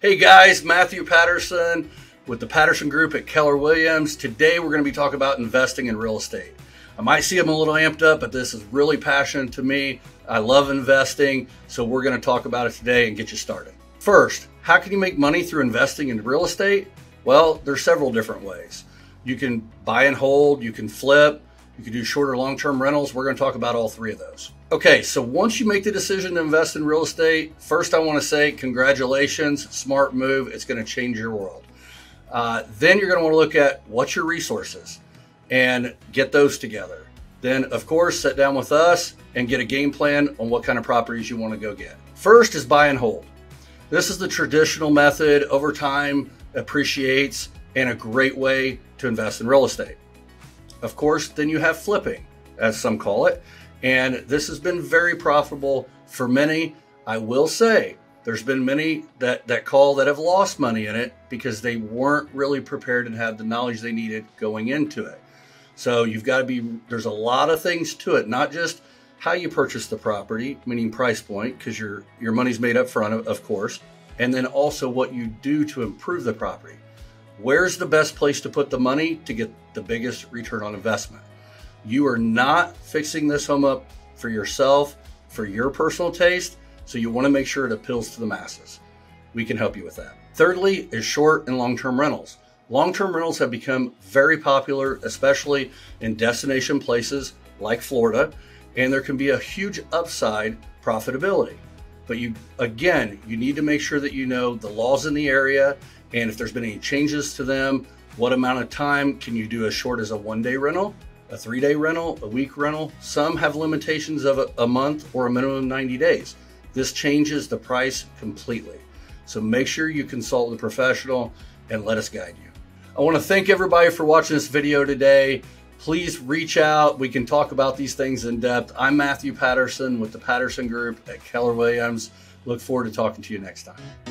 Hey guys, Matthew Patterson with the Patterson Group at Keller Williams. Today we're going to be talking about investing in real estate. I might see I'm a little amped up, but this is really passionate to me. I love investing, so we're going to talk about it today and get you started. First, how can you make money through investing in real estate? Well, there's several different ways. You can buy and hold, you can flip, you can do short or long-term rentals. We're going to talk about all three of those. Okay, so once you make the decision to invest in real estate, first I want to say congratulations, smart move. It's going to change your world. Then you're going to want to look at what's your resources and get those together. Then, of course, sit down with us and get a game plan on what kind of properties you want to go get. First is buy and hold. This is the traditional method. Over time, appreciates, and a great way to invest in real estate. Of course, then you have flipping, as some call it, and this has been very profitable for many. I will say there's been many that have lost money in it because they weren't really prepared and had the knowledge they needed going into it. So you've got to be, there's a lot of things to it, not just how you purchase the property, meaning price point, because your money's made up front, of course, and then also what you do to improve the property. Where's the best place to put the money to get the biggest return on investment? You are not fixing this home up for yourself, for your personal taste, so you want to make sure it appeals to the masses. We can help you with that. Thirdly is short and long-term rentals. Long-term rentals have become very popular, especially in destination places like Florida, and there can be a huge upside profitability. But you need to make sure that you know the laws in the area and if there's been any changes to them. What amount of time can you do as short as a one-day rental, a three-day rental, a week rental? Some have limitations of a month or a minimum of 90 days. This changes the price completely. So make sure you consult with a professional and let us guide you. I want to thank everybody for watching this video today. Please reach out. We can talk about these things in depth. I'm Matthew Patterson with the Patterson Group at Keller Williams. Look forward to talking to you next time.